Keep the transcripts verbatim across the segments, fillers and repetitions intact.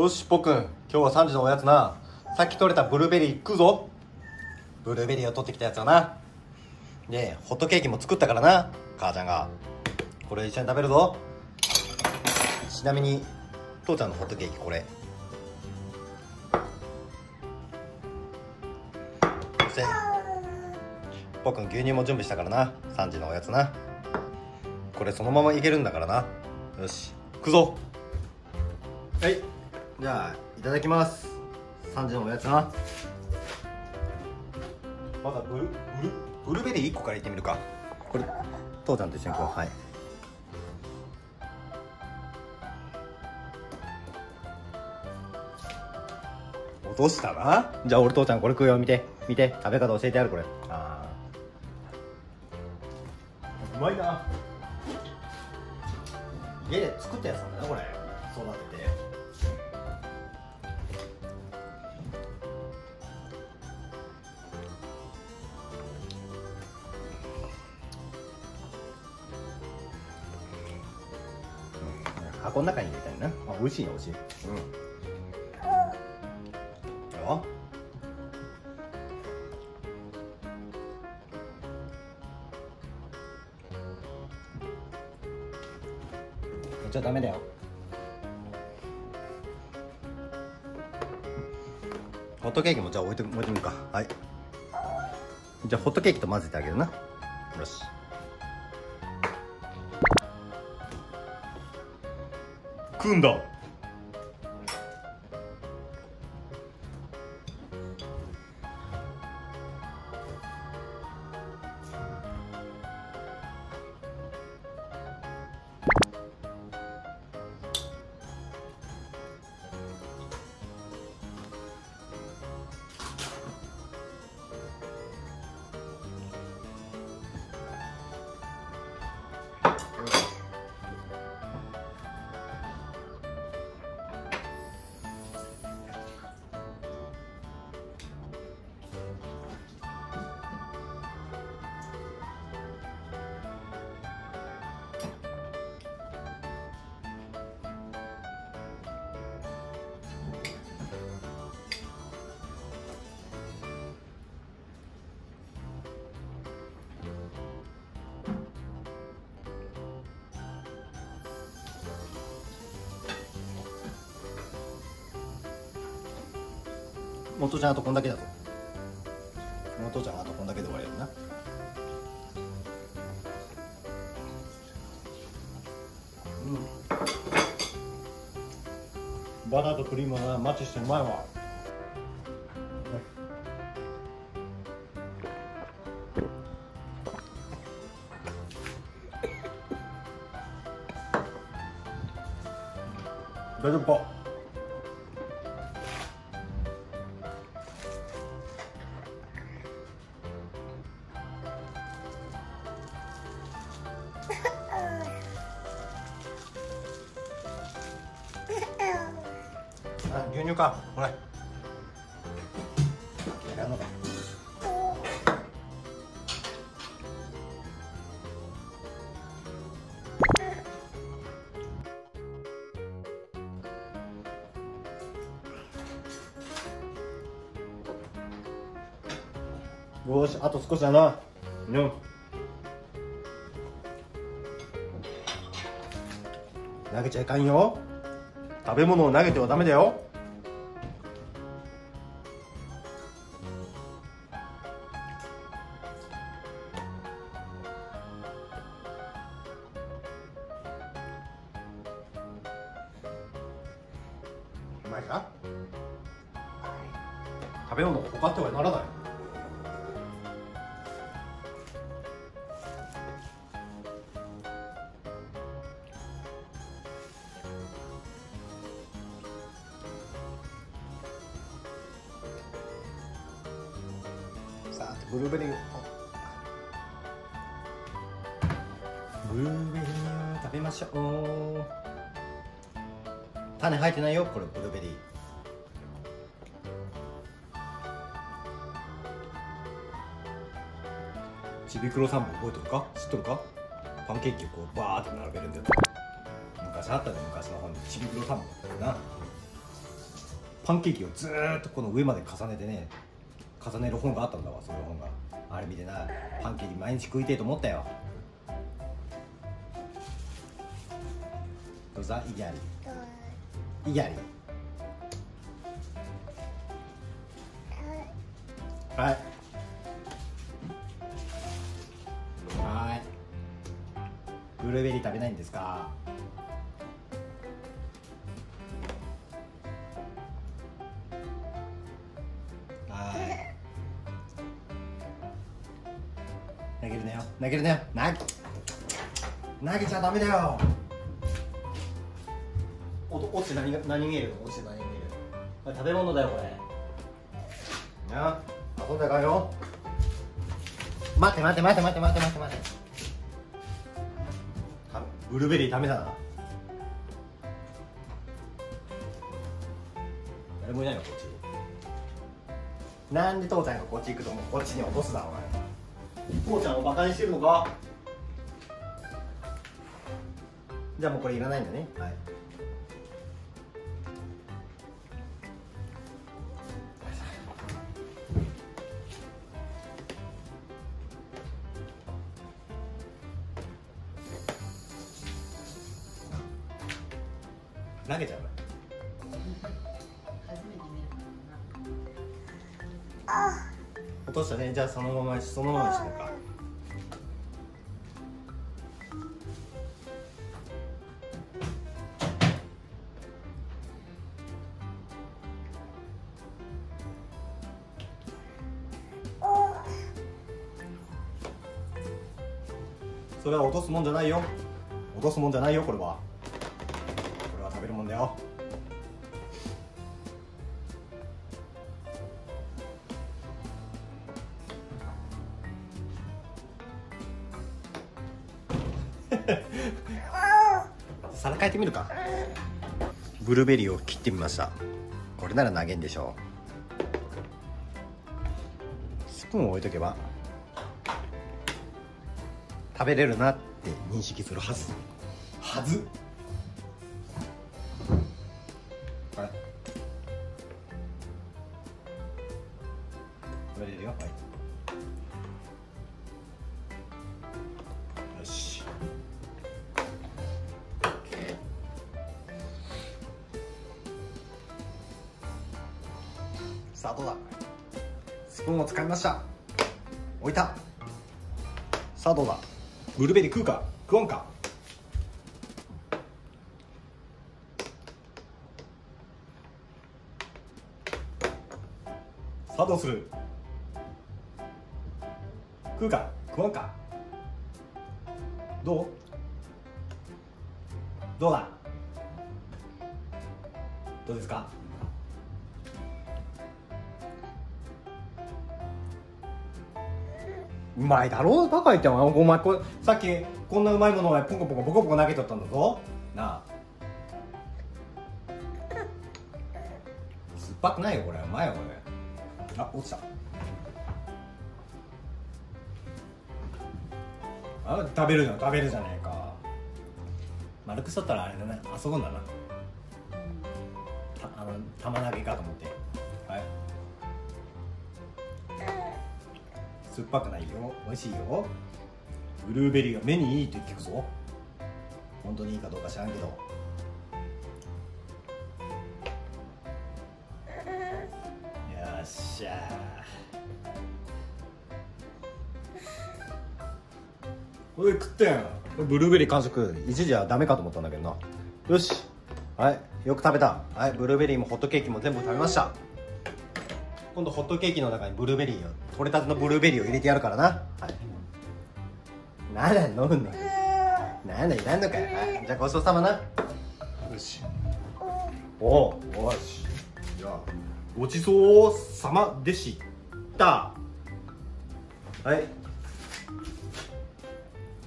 よし、ぽくん、今日はさんじのおやつな。さっき取れたブルーベリー食うぞ。ブルーベリーを取ってきたやつはな。で、ホットケーキも作ったからな、母ちゃんが。これ一緒に食べるぞ。ちなみに、父ちゃんのホットケーキこれ。そして、ぽくん牛乳も準備したからな、さんじのおやつな。これそのままいけるんだからな。よし、食うぞ。はい。じゃあいただきます。さんじのおやつな。まだブルブルーベリーいっこからいってみるか。これ父ちゃんと一緒にこう、はい、落としたな。じゃあ俺父ちゃんこれ食うよ。見て見て、食べ方教えてやる。これあーうまいな。家で作ったやつなんだな、これ育てて。箱の中に入れたいな。あ、美味しいよ、美味しい。うん。よ。こっちはダメだよ。ホットケーキもじゃあ置いて、置いてみるか。はい。じゃあホットケーキと混ぜてあげるな。よし。食うんだ。お父ちゃんあとこんだけだぞ。お父ちゃんあとこんだけで終われるな。うん、バナナとクリームがマッチしてうまいわ。大丈夫か。あ、牛乳か、ほら。やんのか。よし、あと少しだな。うん。投げちゃいかんよ。食べ物を投げてはダメだよ。うまいか。食べ物を他ってはならない。ブルーベリーをブルーベリーを食べましょう。種入ってないよ、これブルーベリー。ちびくろさんも覚えてるか、知っとるか。パンケーキをこうバーって並べるんだよ。昔あったね、昔の本にちびくろさんもな。パンケーキをずーっとこの上まで重ねてね、重ねる本があったんだわ。その本があれ見てな、パンケーキ毎日食いてえと思ったよ。どうぞ、イギャリーイギャリー、はいはい。ブルーベリー食べないんですか？投げるなよ、投げるなよ、投げ、投げちゃダメだよ。お、落ちて何が、何見えるの？落ちて何見える？食べ物だよこれ。な、遊んでかよ。待って待って待って待って待って待って待って。ブルーベリーダメだな。誰もいないのこっち。なんで父ちゃんがこっち行くともうこっちに落とすなお前。父ちゃんをバカにしてるのか。じゃあもうこれいらないんだね。はい、投げちゃう。落としたね。じゃあそのままそのままにしようか。それは落とすもんじゃないよ。落とすもんじゃないよ。これはこれは食べるもんだよ。皿変えてみるか。ブルーベリーを切ってみました。これなら投げんでしょう。スプーンを置いとけば食べれるなって認識するはずはず。これ食べれるよ。はい、スタートだ。スプーンを掴みました。置いた。さあどうだ。ブルーベリー食うか食わんか。さあどうする。食うか食わんか。どうどうだ。どうですか。うまいだろうバカ言っても。お前これさっきこんなうまいものをポコポコポコポコ投げちゃったんだぞな。あ、酸っぱくないよこれ。うまいよこれ。あ、落ちた。あ、食べるの食べるじゃないか。丸くしとったらあれだな、遊ぶんだな。たあの玉投げかと思って。はい、酸っぱくないよ。美味しいよ。ブルーベリーが目にいいって聞くぞ。本当にいいかどうか知らんけど。よっしゃー。おい食ってん。ブルーベリー完食。一時はダメかと思ったんだけどな。よし、はい、よく食べた。はい、ブルーベリーもホットケーキも全部食べました。今度ホットケーキの中にブルーベリーを、取れたてのブルーベリーを入れてやるからな。はい。なら飲むのよ。なんだいらんのかよ。はい、じゃあごちそうさまな。よし。おお、よし。じゃあごちそうさまでした。はい。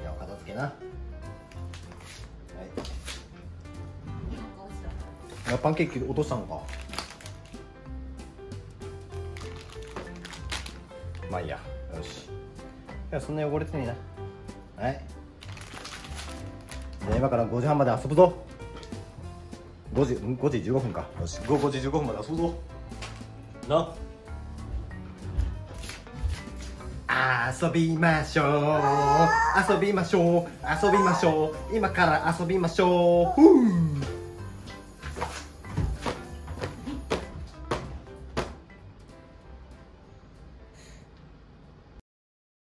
じゃあお片付けな。はい。パンケーキ落としたのか。まあいいや、よし。いや、そんな汚れてねえな。はい。じゃあ今からごじはんまで遊ぶぞ。ごじ、ごじじゅうごふんか。よし、ごじじゅうごふんまで遊ぶぞな。遊びましょう、遊びましょう、遊びましょう、今から遊びましょう。ふう